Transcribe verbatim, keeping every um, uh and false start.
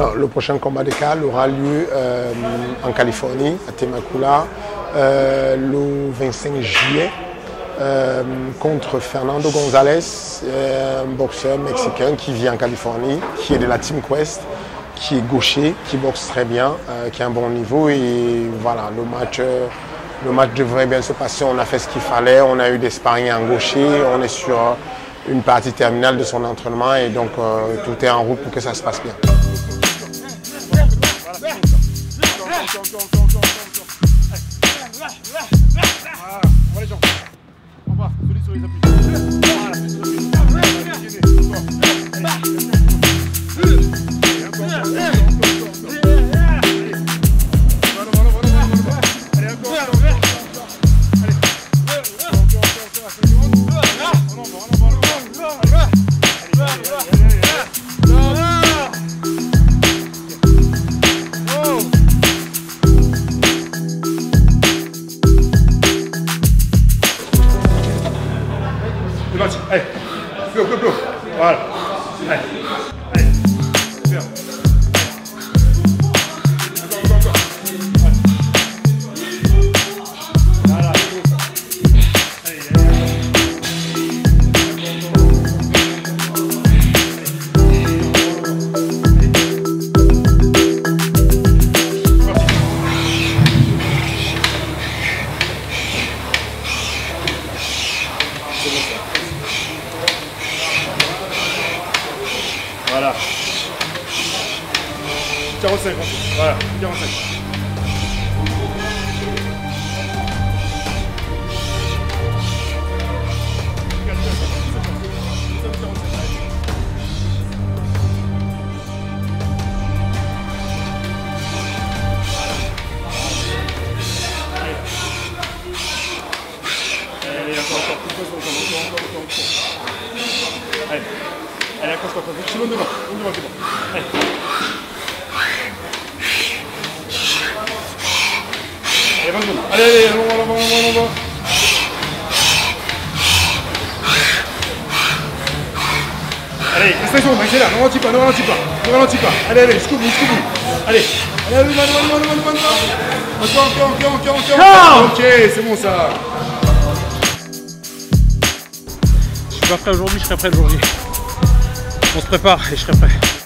Alors, le prochain combat de Karl aura lieu euh, en Californie, à Temecula, euh, le vingt-cinq juillet, euh, contre Fernando González, euh, un boxeur mexicain qui vit en Californie, qui est de la Team Quest, qui est gaucher, qui boxe très bien, euh, qui a un bon niveau. Et voilà, le match, euh, le match devrait bien se passer. On a fait ce qu'il fallait, on a eu des sparring en gaucher, on est sur une partie terminale de son entraînement et donc euh, tout est en route pour que ça se passe bien. Allez, go, go, go. Voilà. Allez, allez. Super. Encore, encore, encore. Voilà, c'est bon ça. Allez, allez. Parti. C'est bon ça. Voilà. quarante-cinq, voilà, quarante-cinq. Allez, encore, encore, encore, encore. Allez. Allez, accroche pas, accroche. On devant, on devant, c'est bon. Allez. Allez, vingt secondes. Allez, allez, allez, on va, on va, on va, on va. Allez, cinq secondes, accélère, ne ralentis pas, ne ralentis pas, ne ralentis pas. Allez, allez, jusqu'au bout, jusqu'au bout. Allez, allez, allez, allez, allez, allez, allez. Encore, encore, encore, encore. Ok, c'est bon ça. Je suis pas prêt aujourd'hui, je serai prêt aujourd'hui. On se prépare et je serai prêt.